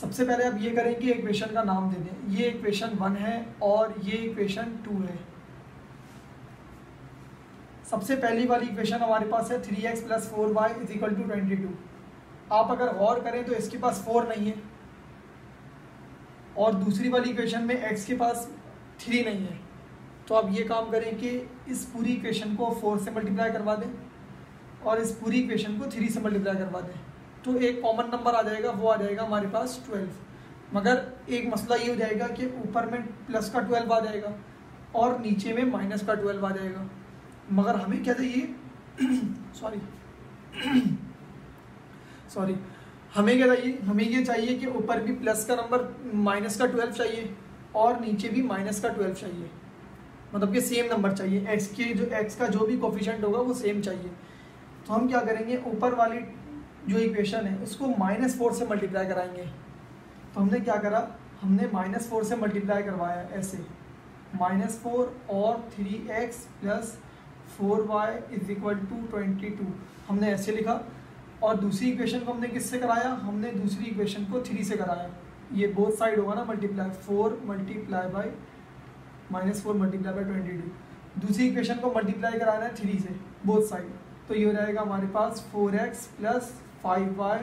सबसे पहले आप ये करें कि इक्वेशन का नाम दे दें, ये इक्वेशन वन है और ये इक्वेशन टू है। सबसे पहली वाली इक्वेशन हमारे पास है three x plus four y is equal to twenty two. आप अगर गौर करें तो इसके पास फोर नहीं है और दूसरी वाली इक्वेशन में एक्स के पास थ्री नहीं है, तो आप ये काम करें कि इस पूरी इक्वेशन को फोर से मल्टीप्लाई करवा दें और इस पूरी इक्वेशन को थ्री से मल्टीप्लाई करवा दें, तो एक कॉमन नंबर आ जाएगा, वो आ जाएगा हमारे पास ट्वेल्व। मगर एक मसला ये हो जाएगा कि ऊपर में प्लस का ट्वेल्व आ जाएगा और नीचे में माइनस का ट्वेल्व आ जाएगा, मगर हमें क्या चाहिए सॉरी सॉरी हमें क्या चाहिए, हमें ये चाहिए कि ऊपर भी प्लस का नंबर माइनस का ट्वेल्व चाहिए और नीचे भी माइनस का ट्वेल्व चाहिए, मतलब कि सेम नंबर चाहिए, x के जो x का जो भी कोफिशिएंट होगा वो सेम चाहिए। तो हम क्या करेंगे, ऊपर वाली जो इक्वेशन है उसको माइनस फोर से मल्टीप्लाई कराएंगे। तो हमने क्या करा, हमने माइनस फोर से मल्टीप्लाई करवाया ऐसे, माइनस फोर और three x plus four y is equal to twenty two हमने ऐसे लिखा। और दूसरी इक्वेशन को हमने किससे कराया, हमने दूसरी इक्वेशन को थ्री से कराया, ये बोथ साइड होगा ना multiply, four multiply by minus four multiply by twenty two. दूसरी इक्वेशन को मल्टीप्लाई कराना है थ्री से बोथ साइड, तो ये हो जाएगा हमारे पास four x plus five y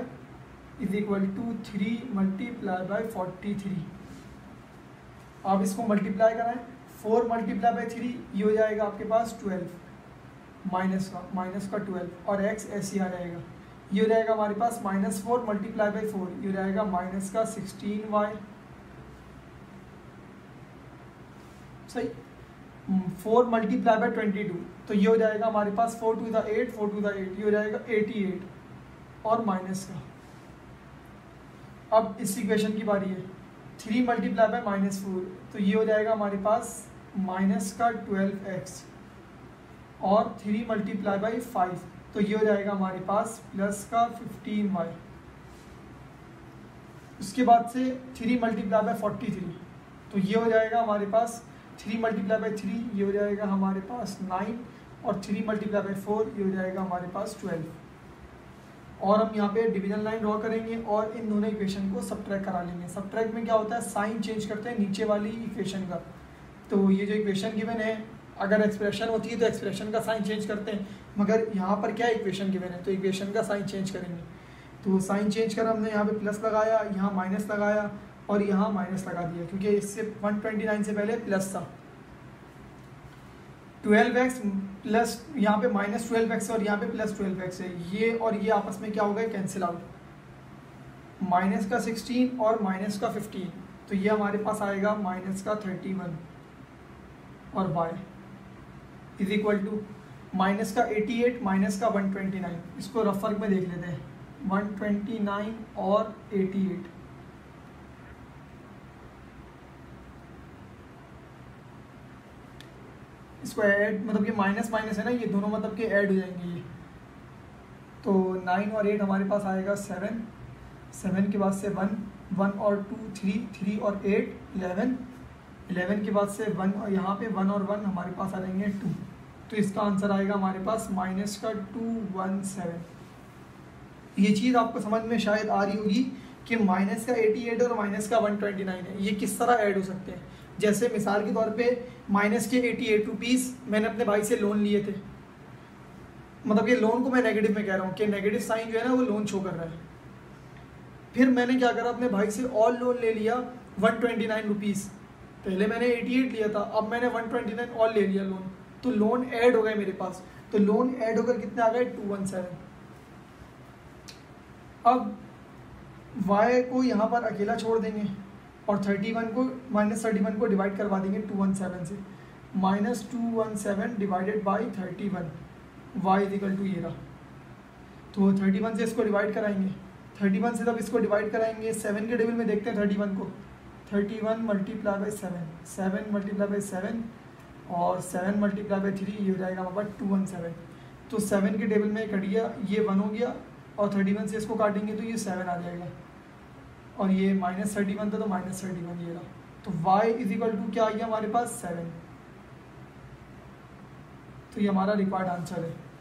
is equal to three multiply by forty three. आप इसको मल्टीप्लाई कराएं, फोर मल्टीप्लाई बाई थ्री ये हो जाएगा आपके पास ट्वेल्व, माइनस का माइनस का ट्वेल्व और एक्स ऐसे आ जाएगा। ये हो जाएगा हमारे पास minus four multiply by four, ये हो जाएगा माइनस का सिक्सटीन वाई, सही। Four multiply by twenty two तो ये हो जाएगा हमारे पास four to the eight, four to the eight ये हो जाएगा एटी एट और माइनस का। अब इस इक्वेशन की बारी है, three multiply by minus four तो ये हो जाएगा हमारे पास माइनस का ट्वेल्व एक्स और थ्री मल्टीप्लाई बाई फाइव तो ये हो जाएगा हमारे पास प्लस का फिफ्टीन वाई। उसके बाद से three multiply by forty three तो ये हो जाएगा हमारे पास थ्री मल्टीप्लाई बाई थ्री ये हो जाएगा हमारे पास नाइन और थ्री मल्टीप्लाई बाई फोर ये हो जाएगा हमारे पास ट्वेल्व। और हम यहाँ पे डिवीजन लाइन ड्रॉ करेंगे और इन दोनों इक्वेशन को सबट्रैक्ट करा लेंगे। सबट्रैक्ट में क्या होता है, साइन चेंज करते हैं नीचे वाली इक्वेशन का। तो ये जो इक्वेशन गिवन है, अगर एक्सप्रेशन होती है तो एक्सप्रेशन का साइन चेंज करते हैं, मगर यहाँ पर क्या इक्वेशन गिवन है तो इक्वेशन का साइन चेंज करेंगे। तो साइन चेंज कर हमने यहाँ पे प्लस लगाया, यहाँ माइनस लगाया और यहाँ माइनस लगा दिया क्योंकि इससे वन ट्वेंटी नाइन से पहले प्लस था। ट्वेल्व एक्स प्लस यहाँ पे माइनस ट्वेल्व एक्स और यहाँ पे प्लस ट्वेल्व एक्स है, ये और ये आपस में क्या हो गए कैंसिल आउट, माइनस का सिक्सटीन और माइनस का फिफ्टीन तो ये हमारे पास आएगा माइनस का थर्टी वन और y is equal to minus का एटी एट माइनस का वन ट्वेंटी नाइन। इसको रफ वर्क में देख लेते हैं, वन ट्वेंटी नाइन और एटी एट। इसको ऐड मतलब कि माइनस माइनस है ना, ये दोनों मतलब कि ऐड हो जाएंगे ये, तो नाइन और एट हमारे पास आएगा सेवन, सेवन के बाद से वन, वन और टू थ्री, थ्री और एट इलेवन, इलेवन के बाद से वन और यहाँ पे वन और वन हमारे पास आ जाएंगे टू। तो इसका आंसर आएगा हमारे पास माइनस का टू वन सेवन। ये चीज़ आपको समझ में शायद आ रही होगी कि माइनस का एटी एट और माइनस का वन ट्वेंटी नाइन है, ये किस तरह ऐड हो सकते हैं। जैसे मिसाल के तौर पे माइनस के एटी एट रुपीस मैंने अपने भाई से लोन लिए थे, मतलब ये लोन को मैं नेगेटिव में कह रहा हूँ कि नेगेटिव साइन जो है ना वो लोन शो कर रहा है। फिर मैंने क्या करा, अपने भाई से और लोन ले लिया वन ट्वेंटी नाइन रुपीस, पहले मैंने एटी एट लिया था, अब मैंने वन ट्वेंटी नाइन और ले लिया लोन, तो लोन ऐड हो गए मेरे पास, तो लोन ऐड होकर कितने आ गए टू वन सेवन। अब y को यहाँ पर अकेला छोड़ देंगे और थर्टी वन को माइनस थर्टी वन को डिवाइड करवा देंगे टू वन सेवन से, minus two one seven divided by thirty one y is equal to ये रहा। तो थर्टी वन से इसको डिवाइड कराएंगे, थर्टी वन से तब इसको डिवाइड कराएंगे, सेवन के टेबल में देखते हैं थर्टी वन को, thirty one multiply by seven, seven multiply by seven और सेवन मल्टीप्लाई बाई थ्री ये हो जाएगा हमारे पास टू वन सेवन। तो सेवन के टेबल में कट गया, ये वन हो गया और थर्टी वन से इसको काटेंगे तो ये सेवन आ जाएगा और ये माइनस थर्टी वन था तो माइनस थर्टी वन ये रहा। तो y इज इक्वल टू क्या आ गया हमारे पास सेवन, तो ये हमारा रिक्वायर्ड आंसर है।